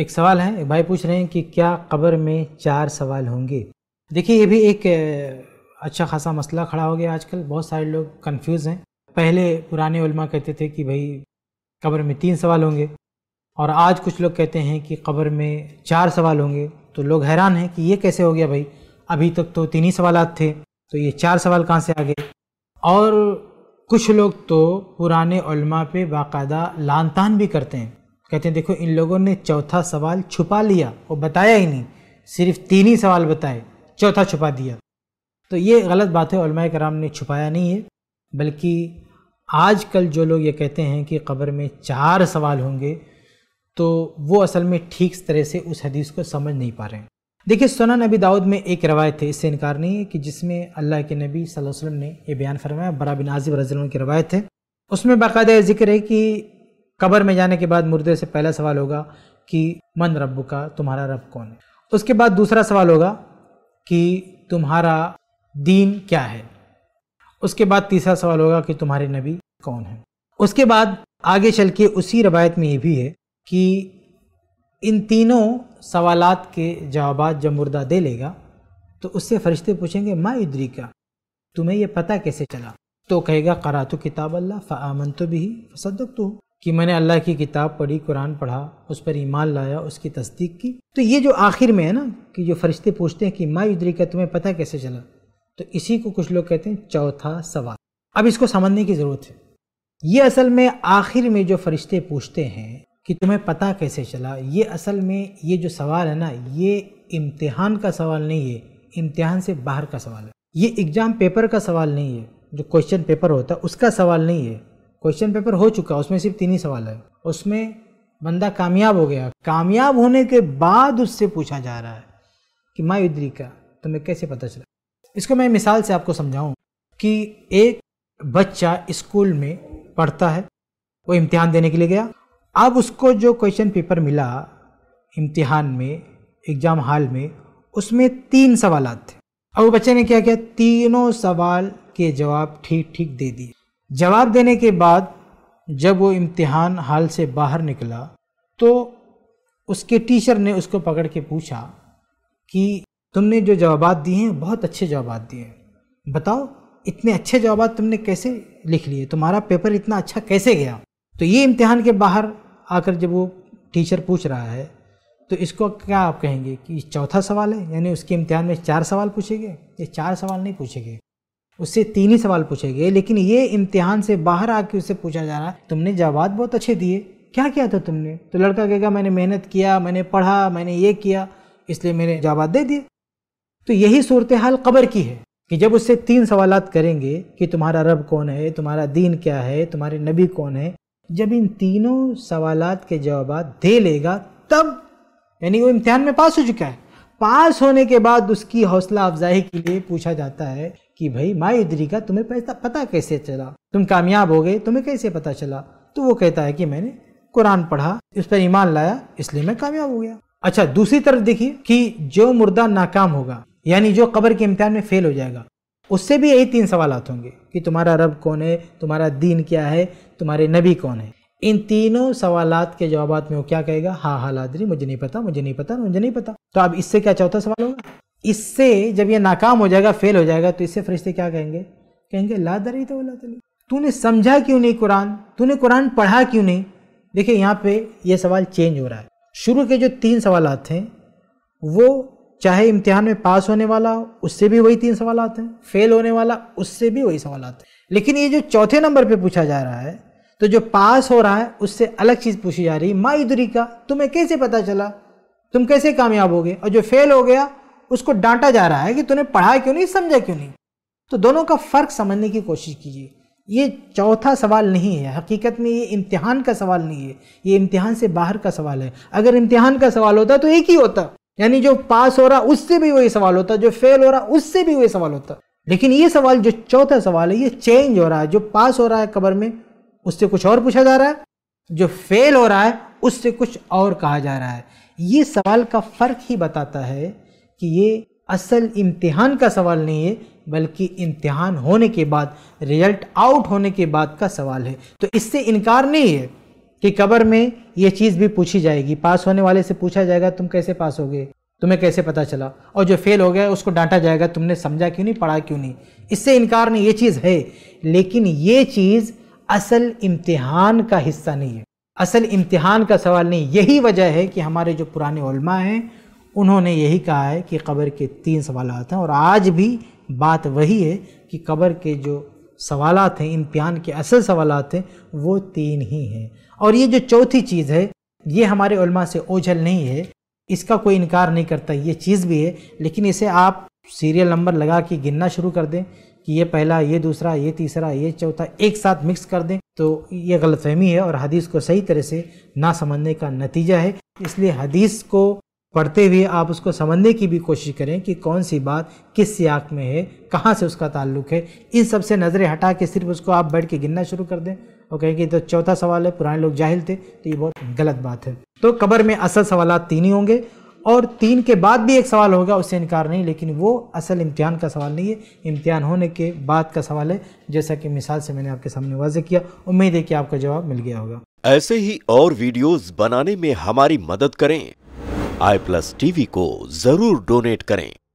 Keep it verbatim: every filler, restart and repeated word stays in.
एक सवाल है, एक भाई पूछ रहे हैं कि क्या कब्र में चार सवाल होंगे। देखिए ये भी एक अच्छा खासा मसला खड़ा हो गया आजकल, बहुत सारे लोग कंफ्यूज हैं। पहले पुराने उलमा कहते थे कि भाई कब्र में तीन सवाल होंगे, और आज कुछ लोग कहते हैं कि कब्र में चार सवाल होंगे। तो लोग हैरान हैं कि ये कैसे हो गया भाई, अभी तक तो तीन ही सवालात थे, तो ये चार सवाल कहाँ से आ गए। और कुछ लोग तो पुराने उलमा पे बाकायदा लानतान भी करते हैं, कहते हैं देखो इन लोगों ने चौथा सवाल छुपा लिया, वो बताया ही नहीं, सिर्फ तीन ही सवाल बताए, चौथा छुपा दिया। तो ये गलत बात है, उलमा कराम ने छुपाया नहीं है। बल्कि आजकल जो लोग ये कहते हैं कि कब्र में चार सवाल होंगे, तो वो असल में ठीक तरह से उस हदीस को समझ नहीं पा रहे हैं। देखिए सुनन नबी दाऊद में एक रवायत है, इससे इनकार नहीं है, कि जिसमें अल्लाह के नबी सल्लल्लाहु अलैहि वसल्लम ने ये बयान फरमाया, बरा बिन आज़िब रज़ियल्लाहु अन्हु की रवायत है, उसमें बाकायदा यह जिक्र है कि कब्र में जाने के बाद मुर्दे से पहला सवाल होगा कि मन रब्बु का, तुम्हारा रब कौन है। उसके बाद दूसरा सवाल होगा कि तुम्हारा दीन क्या है। उसके बाद तीसरा सवाल होगा कि तुम्हारे नबी कौन है। उसके बाद आगे चल के उसी रवायत में ये भी है कि इन तीनों सवालात के जवाबात जब मुर्दा दे लेगा तो उससे फरिश्ते पूछेंगे मा युद्रीका, तुम्हें यह पता कैसे चला। तो कहेगा क़रातु किताब अल्लाह फ़आमन्तु बिही फ़सद्दक़्तु, कि मैंने अल्लाह की किताब पढ़ी, कुरान पढ़ा, उस पर ईमान लाया, उसकी तस्दीक की। तो ये जो आखिर में है ना कि जो फरिश्ते पूछते हैं कि मा युद्रीका, तुम्हें पता कैसे चला, तो इसी को कुछ लोग कहते हैं चौथा सवाल। अब इसको समझने की ज़रूरत है, ये असल में आखिर में जो फरिश्ते पूछते हैं कि तुम्हें पता कैसे चला, ये असल में ये जो सवाल है ना, ये इम्तिहान का सवाल नहीं है, इम्तिहान से बाहर का सवाल है। ये एग्ज़ाम पेपर का सवाल नहीं है, जो क्वेश्चन पेपर होता है उसका सवाल नहीं है। क्वेश्चन पेपर हो चुका, उसमें सिर्फ तीन ही सवाल है, उसमें बंदा कामयाब हो गया, कामयाब होने के बाद उससे पूछा जा रहा है कि मा युद्रीका, तुम्हें कैसे पता चला। इसको मैं मिसाल से आपको समझाऊं कि एक बच्चा स्कूल में पढ़ता है, वो इम्तिहान देने के लिए गया। अब उसको जो क्वेश्चन पेपर मिला इम्तिहान में, एग्ज़ाम हाल में, उसमें तीन सवालात थे। अब वो बच्चे ने क्या किया, तीनों सवाल के जवाब ठीक ठीक दे दिए। जवाब देने के बाद जब वो इम्तिहान हाल से बाहर निकला तो उसके टीचर ने उसको पकड़ के पूछा कि तुमने जो जवाबात दिए हैं बहुत अच्छे जवाबात दिए हैं, बताओ इतने अच्छे जवाबात तुमने कैसे लिख लिए, तुम्हारा पेपर इतना अच्छा कैसे गया। तो ये इम्तिहान के बाहर आकर जब वो टीचर पूछ रहा है तो इसको क्या आप कहेंगे कि चौथा सवाल है, यानी उसके इम्तिहान में चार सवाल पूछेंगे। ये चार सवाल नहीं पूछेंगे, उससे तीन ही सवाल पूछेंगे, लेकिन ये इम्तिहान से बाहर आके उससे पूछा जा रहा है तुमने जवाबात बहुत अच्छे दिए, क्या किया था तुमने। तो लड़का कहेगा मैंने मेहनत किया, मैंने पढ़ा, मैंने ये किया, इसलिए मैंने जवाबात दे दिए। तो यही सूरत हाल कब्र की है कि जब उससे तीन सवालात करेंगे कि तुम्हारा रब कौन है, तुम्हारा दीन क्या है, तुम्हारे नबी कौन है, जब इन तीनों सवालात के जवाबात दे लेगा तब, यानी वो इम्तिहान में पास हो चुका है। पास होने के बाद उसकी हौसला अफजाई के लिए पूछा जाता है कि भाई मा युद्रीका, तुम्हें पता कैसे चला, तुम कामयाब हो गए, तुम्हें कैसे पता चला। तो वो कहता है कि मैंने कुरान पढ़ा, उस पर ईमान लाया, इसलिए मैं कामयाब हो गया। अच्छा दूसरी तरफ देखिए कि जो मुर्दा नाकाम होगा, यानी जो कब्र के इम्तिहान में फेल हो जाएगा, उससे भी यही तीन सवालात होंगे कि तुम्हारा रब कौन है, तुम्हारा दीन क्या है, तुम्हारे नबी कौन है। इन तीनों सवालात के जवाबात में वो क्या कहेगा, हाँ हाँ लादरी, मुझे नहीं पता, मुझे नहीं पता, मुझे नहीं पता। तो अब इससे क्या चौथा सवाल होगा। इससे जब ये नाकाम हो जाएगा, फेल हो जाएगा, तो इससे फरिश्ते क्या कहेंगे, कहेंगे लादरी तो ला तली, तूने समझा क्यों नहीं कुरान, तूने कुरान पढ़ा क्यों नहीं। देखिए यहाँ पे ये सवाल चेंज हो रहा है। शुरू के जो तीन सवालात हैं वो चाहे इम्तिहान में पास होने वाला हो उससे भी वही तीन सवालात हैं, फेल होने वाला उससे भी वही सवालात हैं। लेकिन ये जो चौथे नंबर पे पूछा जा रहा है, तो जो पास हो रहा है उससे अलग चीज़ पूछी जा रही है, मा युद्रीका, तुम्हें कैसे पता चला, तुम कैसे कामयाब हो गए। और जो फेल हो गया उसको डांटा जा रहा है कि तूने पढ़ा क्यों नहीं, समझा क्यों नहीं। तो दोनों का फ़र्क समझने की कोशिश कीजिए। ये चौथा सवाल नहीं है, हकीकत में ये इम्तिहान का सवाल नहीं है, ये इम्तिहान से बाहर का सवाल है। अगर इम्तिहान का सवाल होता तो एक ही होता, यानी जो पास हो रहा उससे भी वही सवाल होता, जो फेल हो रहा उससे भी वही सवाल होता। लेकिन ये सवाल जो चौथा सवाल है ये चेंज हो रहा है, जो पास हो रहा है कब्र में उससे कुछ और पूछा जा रहा है, जो फेल हो रहा है उससे कुछ और कहा जा रहा है। ये सवाल का फ़र्क ही बताता है कि ये असल इम्तिहान का सवाल नहीं है, बल्कि इम्तिहान होने के बाद, रिजल्ट आउट होने के बाद का सवाल है। तो इससे इनकार नहीं है कि कबर में ये चीज़ भी पूछी जाएगी। पास होने वाले से पूछा जाएगा तुम कैसे पास हो गए, तुम्हें कैसे पता चला, और जो फेल हो गया उसको डांटा जाएगा तुमने समझा क्यों नहीं, पढ़ा क्यों नहीं। इससे इनकार नहीं, ये चीज़ है, लेकिन ये चीज़ असल इम्तिहान का हिस्सा नहीं है, असल इम्तिहान का सवाल नहीं। यही वजह है कि हमारे जो पुराने उलमा हैं उन्होंने यही कहा है कि कब्र के तीन सवालात हैं, और आज भी बात वही है कि कब्र के जो सवालात हैं, इम्तिहान के असल सवालात हैं, वो तीन ही हैं। और ये जो चौथी चीज़ है ये हमारे उलमा से ओझल नहीं है, इसका कोई इनकार नहीं करता, ये चीज़ भी है, लेकिन इसे आप सीरियल नंबर लगा के गिनना शुरू कर दें कि ये पहला, ये दूसरा, ये तीसरा, ये चौथा, एक साथ मिक्स कर दें, तो ये गलतफहमी है और हदीस को सही तरह से ना समझने का नतीजा है। इसलिए हदीस को पढ़ते हुए आप उसको समझने की भी कोशिश करें कि कौन सी बात किस सियाक में है, कहाँ से उसका ताल्लुक है। इन सब से नज़रें हटा के सिर्फ उसको आप बैठ के गिनना शुरू कर दें और कहें कि तो चौथा सवाल है, पुराने लोग जाहिल थे, तो ये बहुत गलत बात है। तो कब्र में असल सवाल तीन ही होंगे, और तीन के बाद भी एक सवाल होगा, उससे इनकार नहीं, लेकिन वो असल इम्तिहान का सवाल नहीं है, इम्तिहान होने के बाद का सवाल है, जैसा कि मिसाल से मैंने आपके सामने वाज़े किया। उम्मीद है कि आपका जवाब मिल गया होगा। ऐसे ही और वीडियोस बनाने में हमारी मदद करें। आई प्लस टीवी को जरूर डोनेट करें।